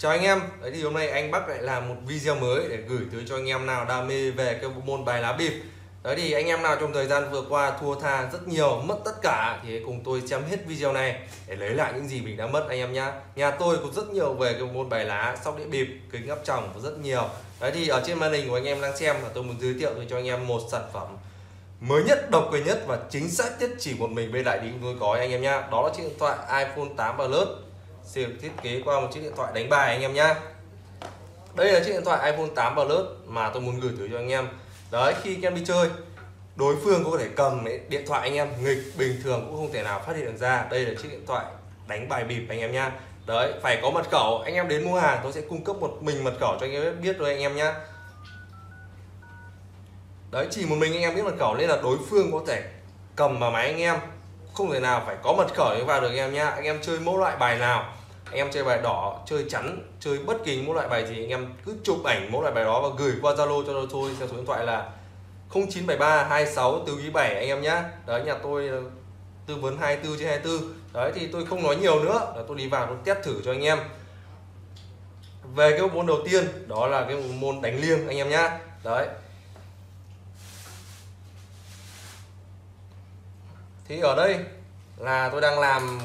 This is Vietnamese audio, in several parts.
Chào anh em, đấy thì hôm nay anh Bắc lại làm một video mới để gửi tới cho anh em nào đam mê về cái bộ môn bài lá bịp. Đấy thì anh em nào trong thời gian vừa qua thua tha rất nhiều, mất tất cả thì hãy cùng tôi xem hết video này để lấy lại những gì mình đã mất anh em nhá. Nhà tôi có rất nhiều về cái bộ môn bài lá, sóc đĩa bịp, kính áp tròng có rất nhiều. Đấy thì ở trên màn hình của anh em đang xem là tôi muốn giới thiệu cho anh em một sản phẩm mới nhất, độc quyền nhất và chính xác nhất, chỉ một mình bên đại lý tôi có anh em nhá. Đó là chiếc điện thoại iPhone 8 Plus được thiết kế qua một chiếc điện thoại đánh bài anh em nhá. Đây là chiếc điện thoại iPhone 8 Plus mà tôi muốn gửi tới cho anh em. Đấy, khi anh em đi chơi, đối phương có thể cầm điện thoại anh em nghịch bình thường cũng không thể nào phát hiện được ra. Đây là chiếc điện thoại đánh bài bịp anh em nhá. Đấy, phải có mật khẩu. Anh em đến mua hàng tôi sẽ cung cấp một mình mật khẩu cho anh em biết rồi anh em nhá. Đấy, chỉ một mình anh em biết mật khẩu nên là đối phương có thể cầm vào máy anh em, không thể nào phải có mật khẩu vào được anh em nhá. Anh em chơi mẫu loại bài nào, anh em chơi bài đỏ, chơi chắn, chơi bất kỳ mẫu loại bài gì, anh em cứ chụp ảnh mẫu loại bài đó và gửi qua Zalo cho tôi theo số điện thoại là 0973 26 47 anh em nhá. Đấy, nhà tôi tư vấn 24/24. Đấy thì tôi không nói nhiều nữa, là tôi đi vào tôi test thử cho anh em. Về cái bộ môn đầu tiên đó là cái bộ môn đánh liêng anh em nhá. Đấy. Thì ở đây là tôi đang làm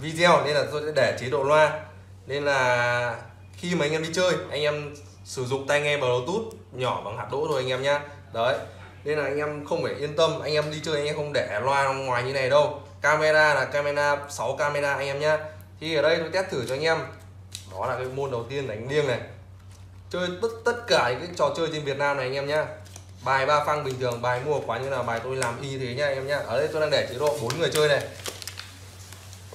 video nên là tôi sẽ để chế độ loa, nên là khi mà anh em đi chơi anh em sử dụng tai nghe Bluetooth nhỏ bằng hạt đỗ thôi anh em nhá. Đấy nên là anh em không phải yên tâm, anh em đi chơi anh em không để loa ngoài như này đâu. Camera là camera 6 camera anh em nhá. Thì ở đây tôi test thử cho anh em, đó là cái môn đầu tiên đánh liêng này, chơi tất cả những cái trò chơi trên Việt Nam này anh em nhá. Bài ba phăng bình thường, bài mua quá như nào bài tôi làm y như thế nhá anh em nhá. Ở đây tôi đang để chế độ 4 người chơi này,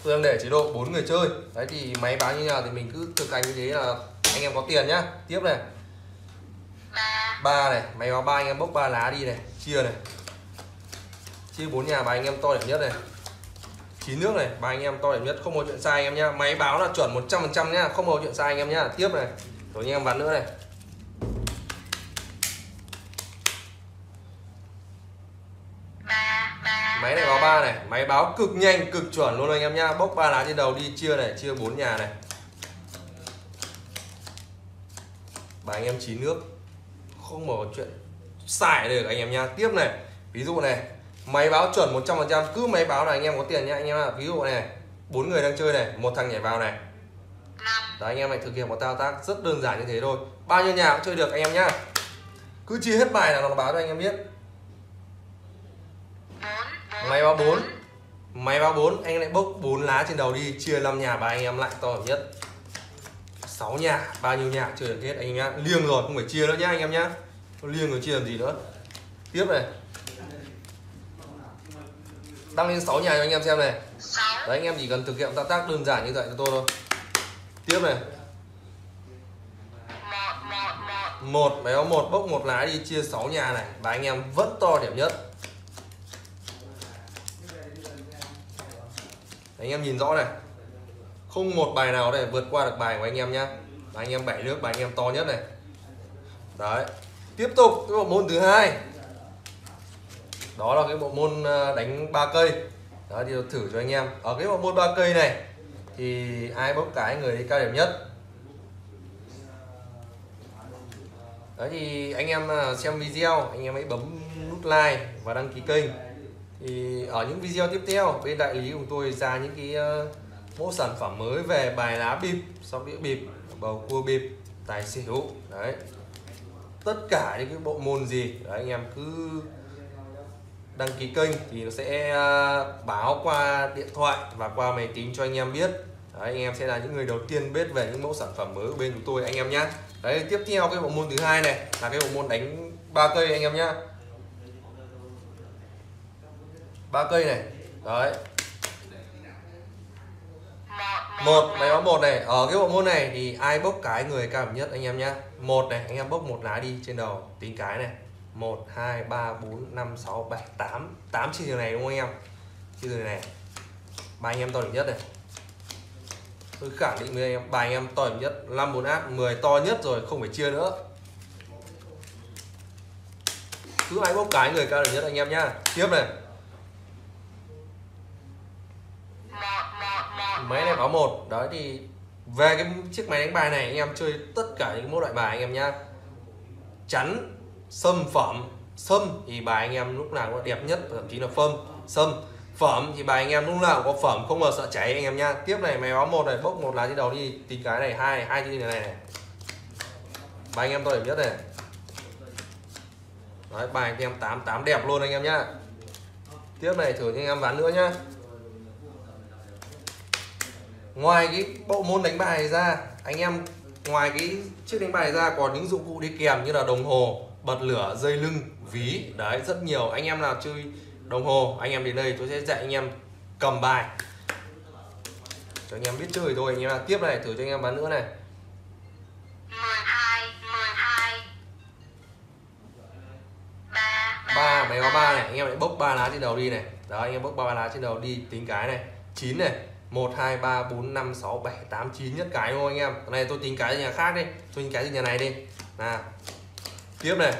tôi đang để chế độ 4 người chơi. Đấy thì máy báo như nào thì mình cứ thực hành như thế là anh em có tiền nhá. Tiếp này, 3 này, máy báo 3 anh em bốc 3 lá đi này, chia này, chia 4 nhà bài anh em to điểm nhất này, 9 nước này bài anh em to điểm nhất, không có chuyện sai anh em nhá. Máy báo là chuẩn 100% nhá, không có chuyện sai anh em nhá. Tiếp này, rồi anh em bắn nữa này, máy này báo 3 này, máy báo cực nhanh cực chuẩn luôn anh em nhá. Bốc 3 lá trên đầu đi, chia này, chia 4 nhà này, bài anh em 9 nước, không mở chuyện xài được anh em nhá. Tiếp này, ví dụ này, máy báo chuẩn 100%, cứ máy báo là anh em có tiền nhá anh em ạ. Ví dụ này, 4 người đang chơi này, một thằng nhảy vào này. Đấy, anh em lại thực hiện một thao tác rất đơn giản như thế thôi, bao nhiêu nhà cũng chơi được anh em nhá. Cứ chia hết bài là nó báo cho anh em biết. Máy báo 4, máy báo 4 anh lại bốc 4 lá trên đầu đi, chia 5 nhà bài anh em lại to nhất, 6 nhà, bao nhiêu nhà chơi được hết anh em nhá. Liêng rồi không phải chia nữa nhá anh em nhá, liêng rồi chia làm gì nữa. Tiếp này, tăng lên 6 nhà cho anh em xem này. Đấy, anh em chỉ cần thực hiện thao tác đơn giản như vậy cho tôi thôi. Tiếp này, 1, máy báo 1 bốc 1 lá đi, chia 6 nhà này, bài anh em vẫn to điểm nhất. Anh em nhìn rõ này, không một bài nào để vượt qua được bài của anh em nhá. Bài anh em 7 nước, bài anh em to nhất này. Đấy, tiếp tục cái bộ môn thứ hai, đó là cái bộ môn đánh 3 cây. Đó thì thử cho anh em. Ở cái bộ môn 3 cây này thì ai bốc cái người đấy cao điểm nhất. Đấy thì anh em xem video anh em hãy bấm nút like và đăng ký kênh. Thì ở những video tiếp theo bên đại lý của tôi ra những cái mẫu sản phẩm mới về bài lá bịp, sóc đĩa bịp, bầu cua bịp, tài xỉu. Đấy, tất cả những cái bộ môn gì đấy, anh em cứ đăng ký kênh thì nó sẽ báo qua điện thoại và qua máy tính cho anh em biết. Đấy, anh em sẽ là những người đầu tiên biết về những mẫu sản phẩm mới của bên chúng tôi anh em nhé. Đấy, tiếp theo cái bộ môn thứ hai này là cái bộ môn đánh 3 cây anh em nhé. 3 cây này. Đấy, 1, máy báo 1 này. Ở cái bộ môn này thì ai bốc cái người cao điểm nhất anh em nhá. 1 này, anh em bốc 1 lá đi trên đầu, tính cái này, 1 2 3 4 5 6 7 8, 8 chiều này đúng không anh em, chiều này bài anh em to điểm nhất này, tôi khẳng định với anh em bài anh em to điểm nhất. 5 4 ác 10 to nhất rồi, không phải chia nữa, cứ ai bốc cái người cao điểm nhất anh em nhá. Tiếp này, máy này báo 1. Đấy thì Về cái chiếc máy đánh bài này anh em chơi tất cả những mẫu loại bài anh em nhá. Chắn, sâm, phẩm. Sâm thì bài anh em lúc nào cũng đẹp nhất, thậm chí là sâm. Phẩm thì bài anh em lúc nào cũng có phẩm, không mà sợ cháy anh em nhá. Tiếp này máy báo một này, bốc một lá trên đầu đi, tí cái này hai như thế này này. Bài anh em tôi để biết này. Đấy, bài anh em 88 đẹp luôn anh em nhá. Tiếp này thử cho anh em ván nữa nhá. Ngoài cái bộ môn đánh bài ra, anh em ngoài cái chiếc đánh bài ra còn những dụng cụ đi kèm như là đồng hồ, bật lửa, dây lưng, ví. Đấy, rất nhiều. Anh em nào chơi đồng hồ, anh em đến đây tôi sẽ dạy anh em cầm bài cho anh em biết chơi thôi anh em. Tiếp này thử cho anh em bán nữa này. 3 máy có 3 này, anh em lại bốc 3 lá trên đầu đi này. Đó, anh em bốc 3 lá trên đầu đi, tính cái này. 9 này, 1 2 3 4 5 6 7 8 9 nhất cái thôi anh em. Cái này tôi tính cái nhà khác đi, tôi tính cái nhà này đi. Nào. Tiếp này.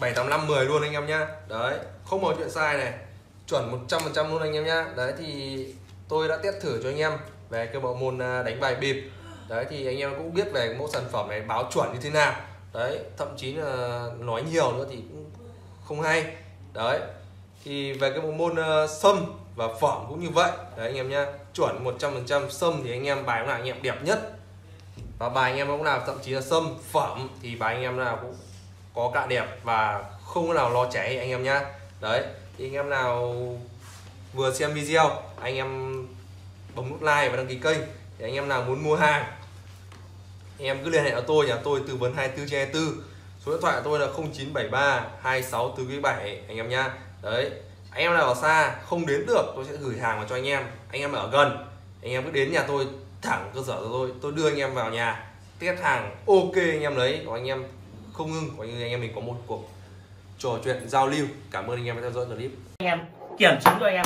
7 8 5 10 luôn anh em nhá. Đấy, không có chuyện sai này. Chuẩn 100% luôn anh em nhá. Đấy thì tôi đã test thử cho anh em về cái bộ môn đánh bài bịp. Đấy thì anh em cũng biết về mẫu sản phẩm này báo chuẩn như thế nào. Đấy, thậm chí là nói nhiều nữa thì cũng không hay. Đấy thì về cái bộ môn sâm và phẩm cũng như vậy. Đấy anh em nhá, chuẩn 100%. Sâm thì anh em bài cũng là anh em đẹp nhất, và bài anh em cũng là, thậm chí là sâm phẩm thì bài anh em nào cũng có cả đẹp và không có nào lo cháy anh em nhá. Đấy thì anh em nào vừa xem video, anh em bấm nút like và đăng ký kênh. Thì anh em nào muốn mua hàng, anh em cứ liên hệ với tôi, nhà tôi tư vấn 24/24. Số điện thoại của tôi là 0973 26 47 anh em nhá. Đấy, anh em nào ở xa không đến được tôi sẽ gửi hàng vào cho anh em. Anh em ở gần, anh em cứ đến nhà tôi thẳng cơ sở của tôi đưa anh em vào nhà test hàng, ok anh em lấy, còn anh em không ngưng, còn anh em mình có một cuộc trò chuyện giao lưu. Cảm ơn anh em đã theo dõi clip. Anh em kiểm chứng cho anh em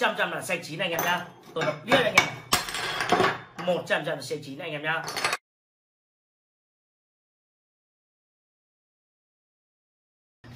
100% là xanh chín anh em nhá. Tôi đọc biết anh em 100% là xanh chín anh em nhá.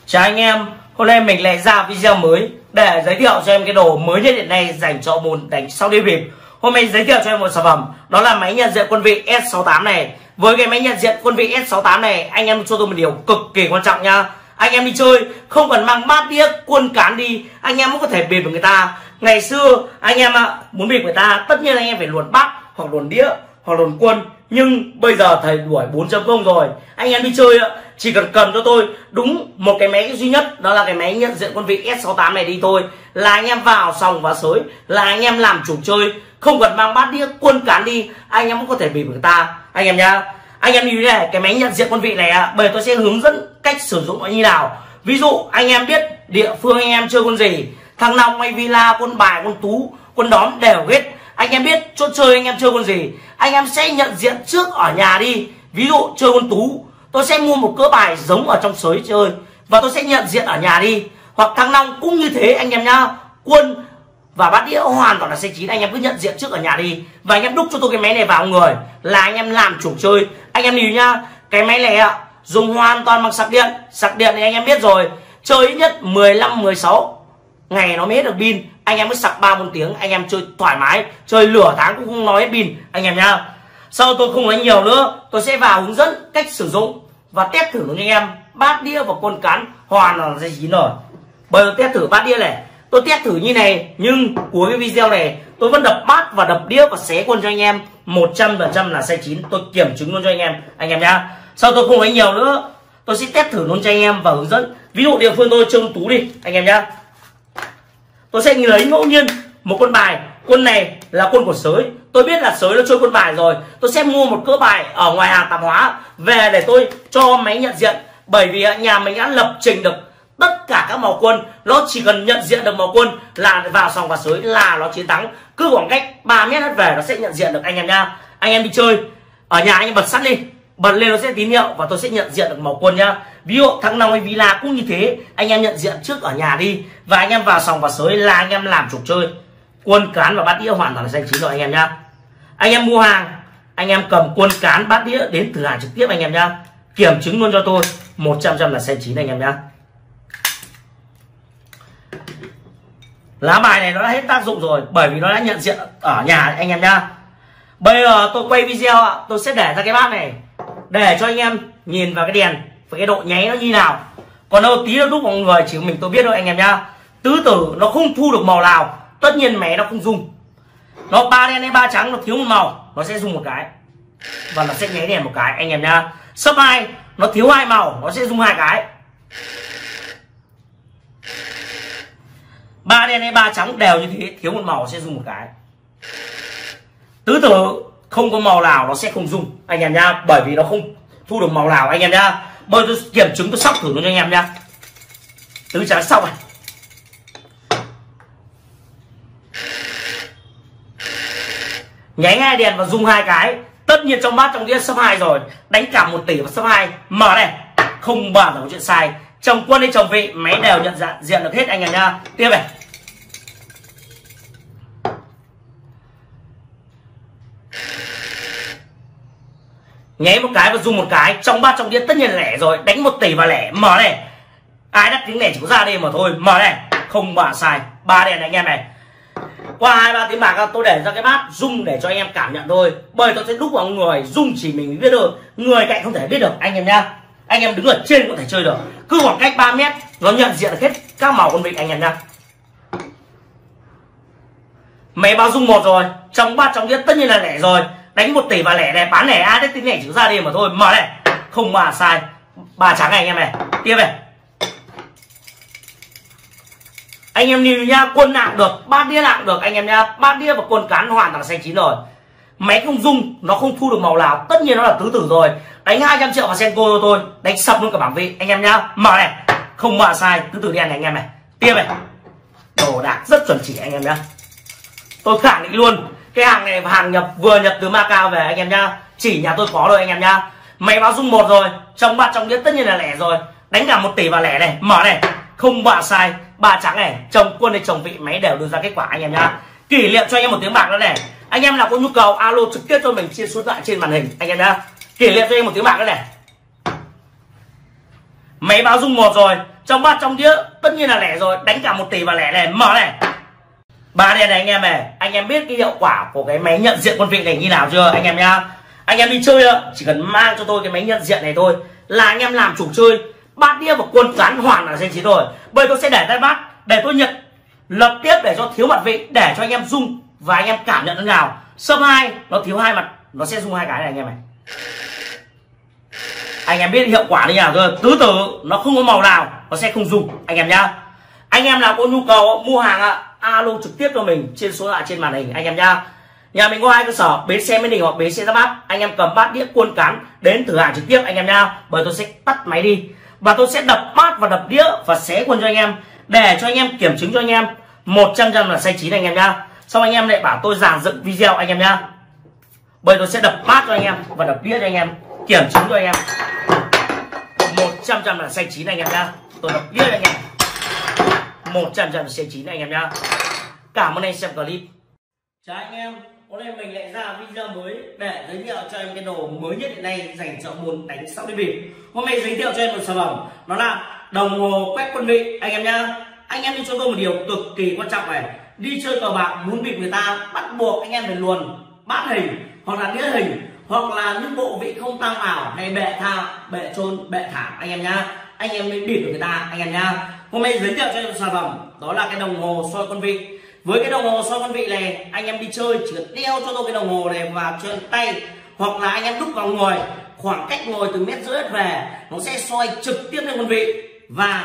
Chào anh em, hôm nay mình lại ra video mới để giới thiệu cho em cái đồ mới nhất hiện nay dành cho môn đánh sau đi bịp. Hôm nay giới thiệu cho em một sản phẩm, đó là máy nhận diện quân vị S68 này. Với cái máy nhận diện quân vị S68 này, anh em cho tôi một điều cực kỳ quan trọng nha. Anh em đi chơi không cần mang bát đĩa quân cán đi, anh em cũng có thể bịp được người ta. Ngày xưa anh em muốn bịp người ta, tất nhiên anh em phải luồn bát hoặc luồn đĩa hoặc luồn quân. Nhưng bây giờ thầy đuổi 4.0 rồi, anh em đi chơi chỉ cần cầm cho tôi đúng một cái máy duy nhất, đó là cái máy nhận diện quân vị S68 này đi thôi, là anh em vào sòng và sới là anh em làm chủ chơi, không cần mang bát đĩa quân cán đi, anh em cũng có thể bịp người ta anh em nhá. Anh em như thế này, cái máy nhận diện quân vị này bởi tôi sẽ hướng dẫn cách sử dụng nó như nào. Ví dụ anh em biết địa phương anh em chơi quân gì, thằng Long hay Villa, quân bài, quân tú, quân đóm đều hết. Anh em biết chỗ chơi anh em chơi con gì, anh em sẽ nhận diện trước ở nhà đi. Ví dụ chơi con tú, tôi sẽ mua một cỡ bài giống ở trong sới chơi và tôi sẽ nhận diện ở nhà đi. Hoặc thăng long cũng như thế anh em nhá. Quân và bát đĩa hoàn toàn là xanh chín, anh em cứ nhận diện trước ở nhà đi. Và anh em đúc cho tôi cái máy này vào người là anh em làm chủ chơi. Anh em hiểu nhá, cái máy này dùng hoàn toàn bằng sạc điện. Sạc điện thì anh em biết rồi, chơi ít nhất 15-16 ngày nó mới hết được pin. Anh em mới sạc 3-4 tiếng, anh em chơi thoải mái, chơi lửa tháng cũng không nói hết pin anh em nhá. Sau tôi không nói nhiều nữa, tôi sẽ vào hướng dẫn cách sử dụng và test thử với anh em. Bát đĩa và quân cán hoàn là dây chín rồi. Bây giờ test thử bát đĩa này, tôi test thử như này, nhưng cuối cái video này tôi vẫn đập bát và đập đĩa và xé quân cho anh em 100% là sai chín, tôi kiểm chứng luôn cho anh em nhá. Sau tôi không nói nhiều nữa, tôi sẽ test thử luôn cho anh em và hướng dẫn. Ví dụ địa phương tôi chơi tú đi anh em nhá. Tôi sẽ lấy ngẫu nhiên một quân bài, quân này là quân của sới, tôi biết là sới nó chơi quân bài rồi, tôi sẽ mua một cỡ bài ở ngoài hàng tạp hóa về để tôi cho máy nhận diện. Bởi vì nhà mình đã lập trình được tất cả các màu quân, nó chỉ cần nhận diện được màu quân là vào sòng và sới là nó chiến thắng. Cứ khoảng cách 3 mét hết về nó sẽ nhận diện được anh em nha. Anh em đi chơi ở nhà anh em bật sắt đi, bật lên nó sẽ tín hiệu và tôi sẽ nhận diện được màu quân nhá. Ví dụ thằng Long hay Villa cũng như thế, anh em nhận diện trước ở nhà đi và anh em vào sòng và sới là anh em làm trục chơi. Quân cán và bát đĩa hoàn toàn là xanh chín rồi anh em nhá. Anh em mua hàng, anh em cầm quân cán bát đĩa đến thử hàng trực tiếp anh em nhá. Kiểm chứng luôn cho tôi 100% là xanh chín anh em nhá. lá bài này nó đã hết tác dụng rồi, bởi vì nó đã nhận diện ở nhà anh em nhá. Bây giờ tôi quay video ạ, tôi sẽ để ra cái bát này để cho anh em nhìn vào cái đèn với cái độ nháy nó như nào. Còn đâu tí nó đúc mọi người chỉ mình tôi biết thôi anh em nhá. Tứ tử nó không thu được màu nào, tất nhiên mẹ nó không dùng, nó ba đen hay ba trắng nó thiếu một màu nó sẽ dùng một cái và nó sẽ nháy đèn một cái anh em nhá. Sấp 2 nó thiếu hai màu nó sẽ dùng hai cái, ba đen hay ba trắng đều như thế thiếu một màu sẽ dùng một cái. Tứ tử không có màu nào nó sẽ không dùng anh em nhá, bởi vì nó không thu được màu nào anh em nhá. Bây giờ tôi kiểm chứng tôi sóc thử luôn cho anh em nhá. Tứ trắng xong này, nháy hai đèn và dùng hai cái, tất nhiên trong bát trong đĩa sấp 2 rồi, đánh cả 1 tỷ và sấp 2 mở này, không bàn là có chuyện sai, chồng quân hay chồng vị máy đều nhận dạng diện được hết anh em nha. Tiếp này, nháy một cái và dùng một cái, trong bát trong đĩa tất nhiên là lẻ rồi, đánh 1 tỷ và lẻ mở này, ai đắt tiếng lẻ chỉ có ra đi mà thôi, mở này, không bàn sai, ba đèn này anh em này. Qua 2-3 tiếng bạc tôi để ra cái bát rung để cho anh em cảm nhận thôi, bởi tôi sẽ đúc vào người rung chỉ mình biết được, người cạnh không thể biết được anh em nha. Anh em đứng ở trên có thể chơi được, cứ khoảng cách 3 mét nó nhận diện hết các màu con vịt anh em nha. Máy báo rung 1 rồi, trong bát trong đĩa tất nhiên là lẻ rồi, đánh 1 tỷ và lẻ này, bán lẻ ai đấy tính lẻ chỉ ra đi mà thôi, mở này, không mà sai, ba trắng này anh em này. Tiếp này, anh em nhìn nha, quân nào cũng được, bát đĩa nào cũng được anh em nha. Bát đĩa và quân cán hoàn toàn xanh chín rồi, máy không dung, nó không thu được màu nào, tất nhiên nó là tứ tử rồi, đánh 200 triệu vào Senko cho tôi, đánh sập luôn cả bảng vị anh em nhá. Mở này, không mà sai, tứ tử đen này anh em này. Tiếp này, đồ đạc rất chuẩn chỉ anh em nhá, tôi khẳng định luôn, cái hàng này hàng nhập vừa nhập từ Macau về anh em nhá, chỉ nhà tôi có rồi anh em nhá. Máy báo dung 1 rồi, trong bát trong đĩa tất nhiên là lẻ rồi, đánh cả 1 tỷ vào lẻ này, mở này, không mà sai, ba trắng này, chồng quân hay chồng vị máy đều đưa ra kết quả anh em nhá. Kỷ niệm cho anh em 1 tiếng bạc nữa này. Anh em nào có nhu cầu alo trực tiếp cho mình chia số lại trên màn hình anh em nhá. Kỷ niệm cho anh em 1 tiếng bạc nữa này. Máy báo rung 1 rồi, trong bát trong đĩa tất nhiên là lẻ rồi, đánh cả 1 tỷ và lẻ này, mở này, ba đen này anh em này. Anh em biết cái hiệu quả của cái máy nhận diện quân vị này như nào chưa anh em nhá. Anh em đi chơi chỉ cần mang cho tôi cái máy nhận diện này thôi là anh em làm chủ chơi. Bát đĩa và quân cán hoàn là xanh chín rồi, bây tôi sẽ để tay bát để tôi nhận lập tiếp để cho thiếu mặt vị, để cho anh em dùng và anh em cảm nhận thế nào. Sấp 2 nó thiếu hai mặt nó sẽ dùng hai cái này anh em này. Anh em biết hiệu quả như nào rồi, tứ tử nó không có màu nào nó sẽ không dùng anh em nhá. Anh em nào có nhu cầu mua hàng alo trực tiếp cho mình trên số lạ trên màn hình anh em nhá. Nhà mình có 2 cơ sở, bến xe Mỹ Đình hoặc bến xe Giáp Bát, anh em cầm bát đĩa quân cán đến thử hàng trực tiếp anh em nhá. Bởi tôi sẽ tắt máy đi và tôi sẽ đập bát và đập đĩa và xé quân cho anh em để cho anh em kiểm chứng cho anh em 100% là sai chín anh em nhá. Xong anh em lại bảo tôi giàn dựng video anh em nhá. Bởi tôi sẽ đập bát cho anh em và đập đĩa cho anh em, kiểm chứng cho anh em 100% là sai chín anh em nhá. Tôi đập đĩa cho anh em 100% là sai chín anh em nhá. Cảm ơn anh xem clip. Chào anh em, hôm nay mình lại ra video mới để giới thiệu cho em cái đồ mới nhất hiện nay dành cho môn đánh sóc đĩa bịp. Hôm nay giới thiệu cho em một sản phẩm đó là đồng hồ quét quân vị anh em nhá. Anh em đi cho tôi một điều cực kỳ quan trọng này, đi chơi cờ bạc muốn bịp người ta bắt buộc anh em phải luồn bát hình hoặc là đĩa hình hoặc là những bộ vị không tăng ảo hay bệ thao, bệ trôn, bệ thả anh em nhá. Anh em mới bịp được người ta anh em nhá. Hôm nay giới thiệu cho em một sản phẩm đó là cái đồng hồ soi quân vị. Với cái đồng hồ soi quân vị này, anh em đi chơi chỉ cần đeo cho tôi cái đồng hồ này vào trên tay hoặc là anh em đúc vào người, khoảng cách ngồi từ 1,5 mét về nó sẽ soi trực tiếp lên quân vị và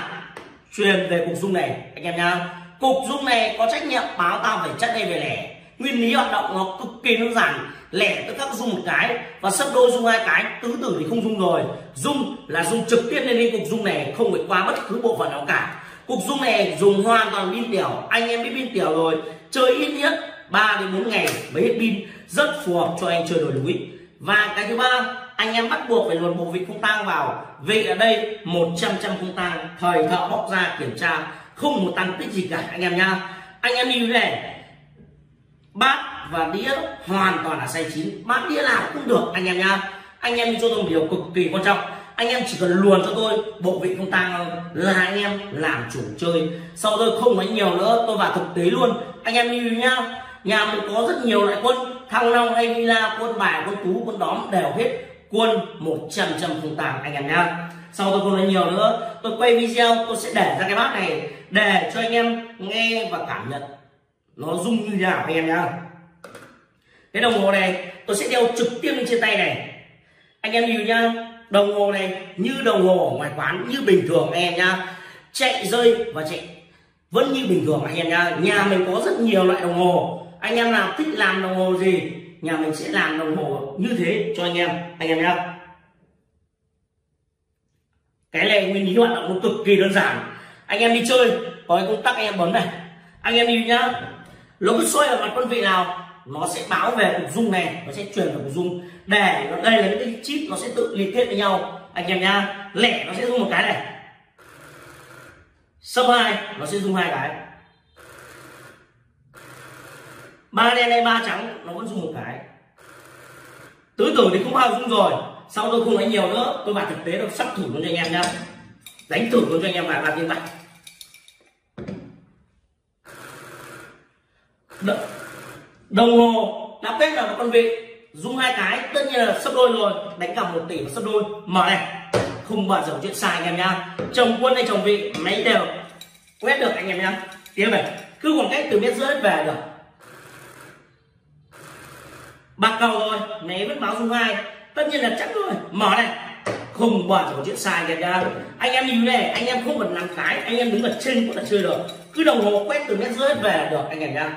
truyền về cục dung này anh em nhá. Cục dung này có trách nhiệm báo tao phải chất hay về lẻ, nguyên lý hoạt động nó cực kỳ đơn giản, lẻ tức các dung một cái và sấp đôi dung hai cái, tứ tử thì không dung rồi, dung là dung trực tiếp lên cục dung này, không phải qua bất cứ bộ phận nào cả. Cục dung này dùng hoàn toàn pin tiểu, anh em biết pin tiểu rồi, chơi ít nhất 3 đến 4 ngày mới hết pin, rất phù hợp cho anh chơi đổi núi. Và cái thứ ba, anh em bắt buộc phải luồn bộ vị không tang vào, vị ở đây 100% không tang, thời thợ bóc ra kiểm tra không một tăng tích gì cả anh em nha. Anh em đi về bát và đĩa hoàn toàn là xay chín, bát đĩa nào cũng được anh em nha. Anh em cho tôi một điều cực kỳ quan trọng, anh em chỉ cần luồn cho tôi bộ vị không tang là anh em làm chủ chơi. Sau tôi không nói nhiều nữa, tôi vào thực tế luôn anh em đi nhau. Nhà mình có rất nhiều loại quân, Thăng Long hay Villa, quân bài, quân tú, quân đóm đều hết, quân 100% không tang anh em nhá. Sau tôi không nói nhiều nữa, tôi quay video tôi sẽ để ra cái bát này để cho anh em nghe và cảm nhận nó rung như nào anh em nhá. Cái đồng hồ này tôi sẽ đeo trực tiếp lên trên tay này anh em hiểu nhá. Đồng hồ này như đồng hồ ở ngoài quán như bình thường anh em nhá, chạy rơi và chạy vẫn như bình thường anh em nhá. Nhà mình có rất nhiều loại đồng hồ, anh em nào thích làm đồng hồ gì nhà mình sẽ làm đồng hồ như thế cho anh em nhá. Cái này nguyên lý hoạt động nó cực kỳ đơn giản, anh em đi chơi có cái công tắc anh em bấm này anh em hiểu nhá, nó cứ xoay vào mặt quân vị nào nó sẽ báo về cục dung này, nó sẽ truyền vào cục dung để nó, đây là những cái chip nó sẽ tự liên kết với nhau anh em nhá. Lẻ nó sẽ dùng một cái này, sấp hai nó sẽ dùng hai cái, ba đen hay ba trắng nó vẫn dùng một cái, tứ tử thì cũng bao dung rồi. Sau tôi không nói nhiều nữa, tôi bảo thực tế tôi sắp thử luôn cho anh em nhá, đánh thử luôn cho anh em vài ba tiếng bạc. Đồng hồ đã kết hợp con vị dùng hai cái, tất nhiên là sấp đôi rồi, đánh cả 1 tỷ và sấp đôi mở này, không bao giờ chuyện sai anh em nhá. Chồng quân hay chồng vị máy đều quét được anh em nhá. Tiếp này cứ khoảng cách từ mét rưỡi về được, bạc cầu rồi máy vẫn báo dùng hai, tất nhiên là chắc rồi mở này, không bao giờ chuyện sai anh em nhá. Anh em như này anh em không cần làm cái, anh em đứng ở trên cũng là chơi được, cứ đồng hồ quét từ mét rưỡi về được anh em nhá.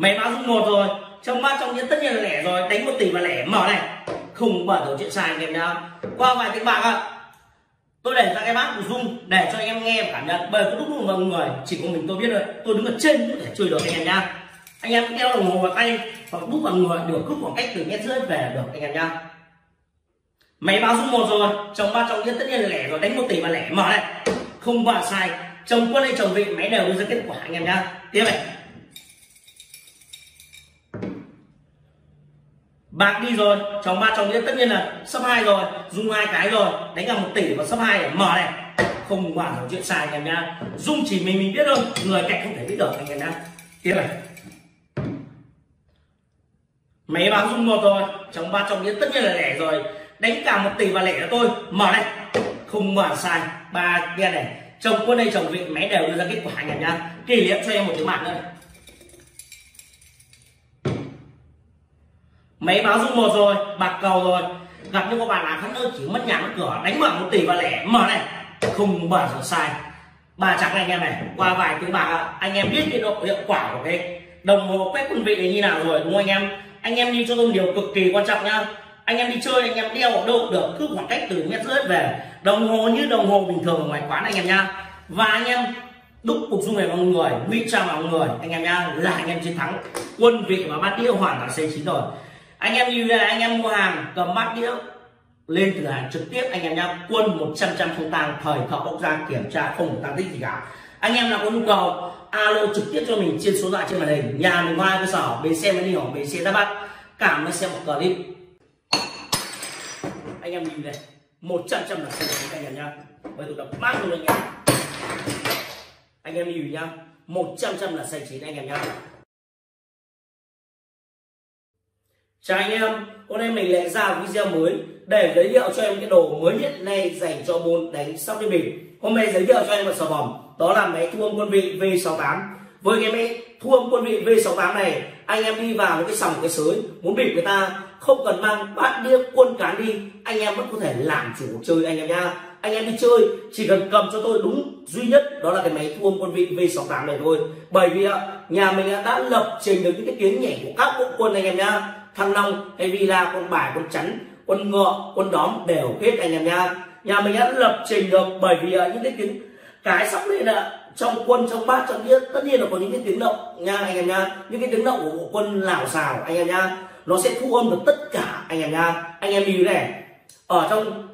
Máy báo dung một rồi, trong ba trong những tất nhiên là lẻ rồi, đánh 1 tỷ và lẻ mở này, không bao giờ chuyện sai anh em nhá. Qua vài tiếng bạc ạ, tôi để ra cái bát của dung để cho anh em nghe và cảm nhận, bởi có lúc mọi người chỉ có mình tôi biết rồi, tôi đứng ở trên cũng thể chơi được anh em nhá. Anh em đeo đồng hồ vào tay hoặc đúc vào người được, cứ khoảng cách từ mét rưỡi về được anh em nhá. Máy báo dung một rồi, trong ba trong những tất nhiên là lẻ rồi, đánh 1 tỷ và lẻ mở này, không bao giờ sai, chồng quân hay chồng vị máy đều đưa ra kết quả anh em nhá. Tiếp này bạc đi rồi, chồng ba chồng nghĩa tất nhiên là sấp hai rồi, dùng hai cái rồi, đánh cả 1 tỷ và sấp hai mở này, không hoàn toàn chuyện sai anh em nhá. Dung chỉ mình biết thôi, người cạnh không thể biết được anh em nhá. Tiếp này máy báo dung một rồi, chồng ba chồng nghĩa tất nhiên là lẻ rồi, đánh cả 1 tỷ và lẻ cho tôi mở này, không hoàn sai, ba đen này, chồng quân đây chồng vị máy đều đưa ra kết quả anh em nhá. Kỷ niệm cho em một tiếng bạc nữa này. Máy báo dung một rồi, bạc cầu rồi, gặp những con bạn nào khác nữa chỉ mất nhà mất cửa, đánh mở 1 tỷ và lẻ mở này, không bao giờ sai, ba trắng anh em này. Qua vài tiếng bạc anh em biết cái độ hiệu quả của cái đồng hồ quét quân vị này như nào rồi đúng không anh em. Anh em đi cho tôi điều cực kỳ quan trọng nhá, anh em đi chơi anh em đeo ở đâu được, cứ khoảng cách từ mét rưỡi về, đồng hồ như đồng hồ bình thường ngoài quán anh em nhá. Và anh em đúc cục dung này vào người, nguy trang vào người anh em nhá, là anh em chiến thắng. Quân vị và bát đĩa hoàn toàn C9 rồi. Anh em như là anh em mua hàng cầm bát đĩa lên cửa hàng trực tiếp anh em nhá, quân 100% không tang, thời thợ bóc ra kiểm tra không tang tích gì cả. Anh em nào có nhu cầu alo trực tiếp cho mình trên số thoại trên màn hình. Nhà mình ngoài cơ sở bến xe mới đi hỏng, bến xe ra bắt. Cảm ơn xem một clip anh em nhìn này, 100% là anh em nhá. Bây giờ đập mát luôn anh em nhìn nhá, 100% là sai chín anh em nhá. Chào anh em, hôm nay mình lại ra một video mới để giới thiệu cho em cái đồ mới nhất này dành cho môn đánh sóc đi bìm. Hôm nay giới thiệu cho em một sản phẩm, đó là máy thu âm quân vị V68. Với cái máy thu âm quân vị V68 này, anh em đi vào một cái sòng cái sới muốn bịp người ta, không cần mang bát đĩa quân cán đi, anh em vẫn có thể làm chủ cuộc chơi anh em nhá. Anh em đi chơi chỉ cần cầm cho tôi đúng duy nhất đó là cái máy thu âm quân vị V68 này thôi, bởi vì nhà mình đã lập trình được những cái tiếng nhảy của các bộ quân anh em nhá. Thăng Long hay Villa, con bài, con chắn, con ngựa, con đóm đều hết anh em nha. Nhà mình đã lập trình được, bởi vì những cái tiếng cái sắp lên là trong quân, trong bát, trong đĩa tất nhiên là có những cái tiếng động nha anh em nha. Những cái tiếng động của bộ quân lảo xào anh em nha, nó sẽ thu âm được tất cả anh em nha. Anh em như thế này, ở trong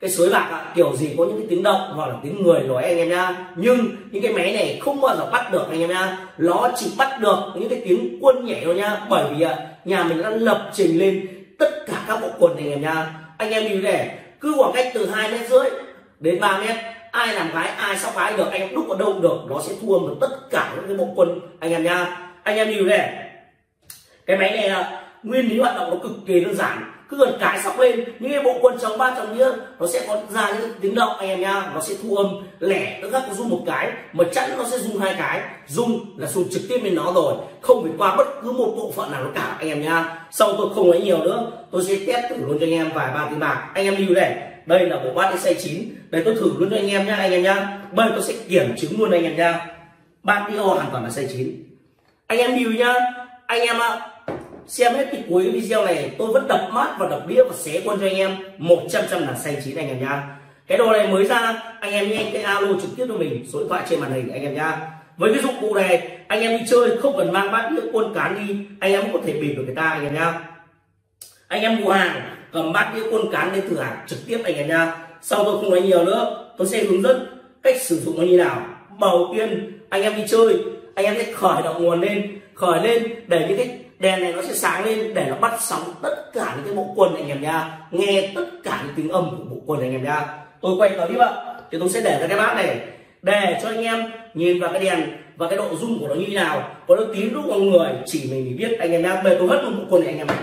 cái sới bạc kiểu gì có những cái tiếng động hoặc là tiếng người nói anh em nha, nhưng những cái máy này không bao giờ bắt được anh em nha, nó chỉ bắt được những cái tiếng quân nhảy thôi nha, bởi vì nhà mình đã lập trình lên tất cả các bộ quần anh em nha. Anh em lưu đề cứ khoảng cách từ 2,5 mét đến 3 mét, ai làm cái ai sóc cái được, anh em đúc vào đâu cũng được, nó sẽ thua được tất cả những cái bộ quân anh em nha. Anh em lưu đề cái máy này là nguyên lý hoạt động nó cực kỳ đơn giản, cứ gần cái sóc lên những cái bộ quân chống ba chống nghĩa nó sẽ có ra những tiếng động anh em nha, nó sẽ thu âm lẻ, nó gắt có rung một cái mà chẵn nó sẽ rung hai cái, rung là rung trực tiếp lên nó rồi, không phải qua bất cứ một bộ phận nào nó cả anh em nha. Sau tôi không nói nhiều nữa, tôi sẽ test thử luôn cho anh em vài ba tiếng bạc. Anh em lưu này, đây là bộ bát xay 9 để tôi thử luôn cho anh em nha, anh em nha. Bây giờ tôi sẽ kiểm chứng luôn anh em nha, bát đĩa hoàn toàn là xay 9 anh em lưu nhá. Anh em ạ, xem hết cái cuối video này tôi vẫn đập mát và đập đĩa và xé quân cho anh em 100% là xay 9 anh em nha. Cái đồ này mới ra, anh em nghe cái alo trực tiếp cho mình số điện thoại trên màn hình anh em nha. Với cái dụng cụ này anh em đi chơi không cần mang bát đĩa quân cán đi, anh em có thể bịp được người ta anh em nha. Anh em mua hàng cầm bát đĩa quân cán lên thử hàng trực tiếp anh em nha. Sau tôi không nói nhiều nữa, tôi sẽ hướng dẫn cách sử dụng nó như nào. Đầu tiên anh em đi chơi, anh em sẽ khởi động nguồn lên, khởi lên để những cái đèn này nó sẽ sáng lên để nó bắt sóng tất cả những cái bộ quân anh em nha, nghe tất cả những tiếng âm của bộ quân anh em nha. Tôi quay vào đi bạn, thì tôi sẽ để ra cái bát này để cho anh em nhìn vào cái đèn và cái độ rung của nó như thế nào, có nó tím lúc con người chỉ mình biết anh em nha. Bây tôi hất một bộ quân này anh em này.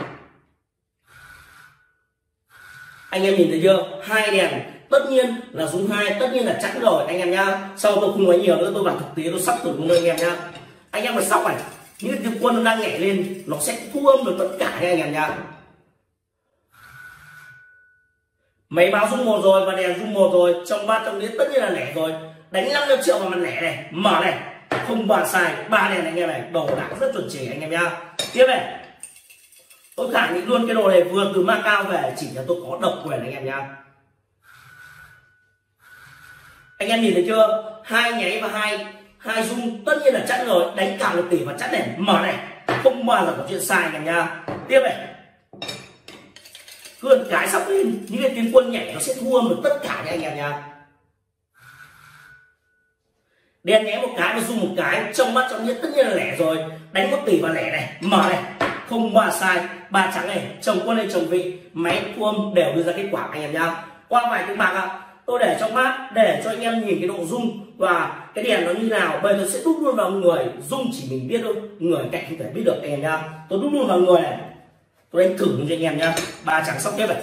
Anh em nhìn thấy chưa, hai đèn tất nhiên là rung hai, tất nhiên là chẵn rồi anh em nha. Sau tôi không nói nhiều nữa, tôi bảo thực tế tôi sắp thử luôn anh em nha. Anh em mà sóc này, những cái tiếng quân đang nhảy lên nó sẽ thu âm được tất cả nha anh em nha. Máy báo rung 1 rồi và đèn rung 1 rồi, trong ba trong đĩa tất nhiên là lẻ rồi, đánh 500 triệu vào mặt lẻ này, mở này, không bàn xài, ba đèn này, anh em này, đồ đạc rất chuẩn chỉ anh em nha. Tiếp này, tôi khẳng định luôn cái đồ này vừa từ Macau về, chỉ là tôi có độc quyền anh em nha. Anh em nhìn thấy chưa, hai nháy và hai rung tất nhiên là chẵn rồi, đánh cả 1 tỷ và chẵn này, mở này, không bao giờ có chuyện sai anh em nha. Tiếp này, cứ cái sắp lên những cái tiếng quân nhảy nó sẽ thua được tất cả nha anh em nha. Đen nhé một cái và rung một cái, trong mắt trong nhất tất nhiên là lẻ rồi, đánh 1 tỷ và lẻ này, mở này, không bao sai, ba trắng này, chồng quân này chồng vị, máy thu âm đều đưa ra kết quả anh em nha. Qua vài tiếng bạc ạ, tôi để trong mắt để cho anh em nhìn cái độ rung và cái đèn nó như nào. Bây giờ tôi sẽ đúc luôn vào người, rung chỉ mình biết thôi, người cạnh không thể biết được anh em nha. Tôi đúc luôn vào người này, tôi đánh thử cho anh em nha. Ba trắng sóc tiếp này,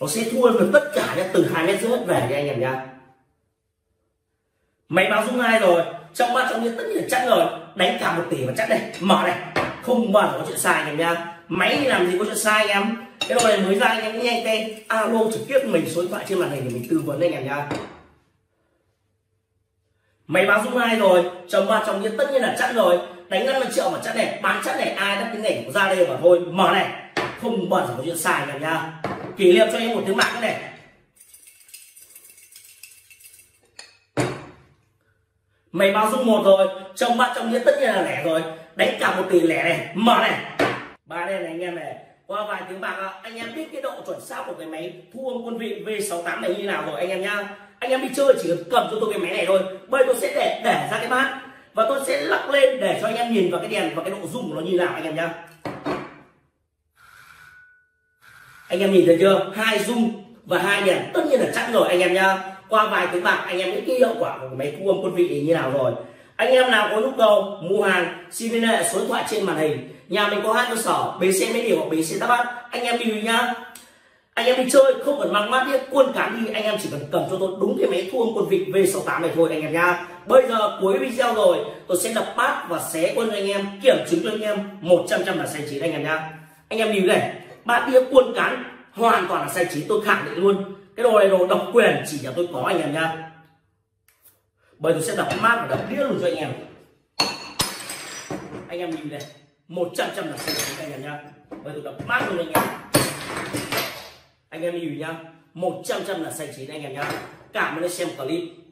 nó sẽ thua được tất cả nha, từ 2,5 mét về cho anh em nha. Máy báo rung 2 rồi, trong mắt trong nhiên tất nhiên là chắc rồi, đánh cả 1 tỷ và chắc này, mở này, không bao giờ có chuyện sai anh em nha. Máy làm gì có chuyện sai anh em. Cái đồ này mới ra anh em nhanh tay alo trực tiếp mình, số điện thoại trên màn hình để mình tư vấn anh em nha. Máy báo rung 2 rồi, chồng ba chồng nghĩa tất nhiên là chẵn rồi, đánh 50 triệu mà chẵn này, bán chẵn này, ai đắp cái này cũng ra đây mà thôi, mở này, không bao giờ có chuyện sai anh em nha. Kỷ niệm cho anh em một tiếng bạc nữa này. Máy báo rung 1 rồi, chồng ba chồng nghĩa tất nhiên là lẻ rồi, đánh cả 1 tỷ lẻ này, mở này, ba đen này anh em này. Qua vài tiếng bạc anh em biết cái độ chuẩn xác của cái máy thu âm quân vị V68 này như nào rồi anh em nha. Anh em đi chơi chỉ cần cầm cho tôi cái máy này thôi. Bây giờ tôi sẽ để ra cái bát và tôi sẽ lắc lên để cho anh em nhìn vào cái đèn và cái độ rung của nó như nào anh em nha. Anh em nhìn thấy chưa, hai rung và hai đèn tất nhiên là chắc rồi anh em nha. Qua vài tiếng bạc anh em biết cái hiệu quả của máy thu âm quân vị như nào rồi. Anh em nào có nhu cầu mua hàng xin liên hệ số điện thoại trên màn hình. Nhà mình có 2 cơ sở, BC Mỹ Điều, BC Đắk Lắk. Anh em đi nhá, anh em đi chơi không cần mang mát đi quân cán đi, anh em chỉ cần cầm cho tôi đúng cái máy thu âm quân vịt V68 này thôi anh em nha. Bây giờ cuối video rồi, tôi sẽ đập bát và xé quân cho anh em, kiểm chứng cho anh em 100% là xay 9 anh em nha. Anh em đi này, bát đĩa quân cán hoàn toàn là xay 9, tôi khẳng định luôn. Cái đồ này đồ độc quyền chỉ nhà tôi có anh em nha. Bây giờ tôi sẽ đập mát và đập đĩa luôn cho anh em. Anh em nhìn này, 100% là xay 9 anh em nha. Bây giờ tôi đập mát luôn anh em. Anh em lưu nhá, 100% là xay 9 anh em nhá. Cảm ơn đã xem clip.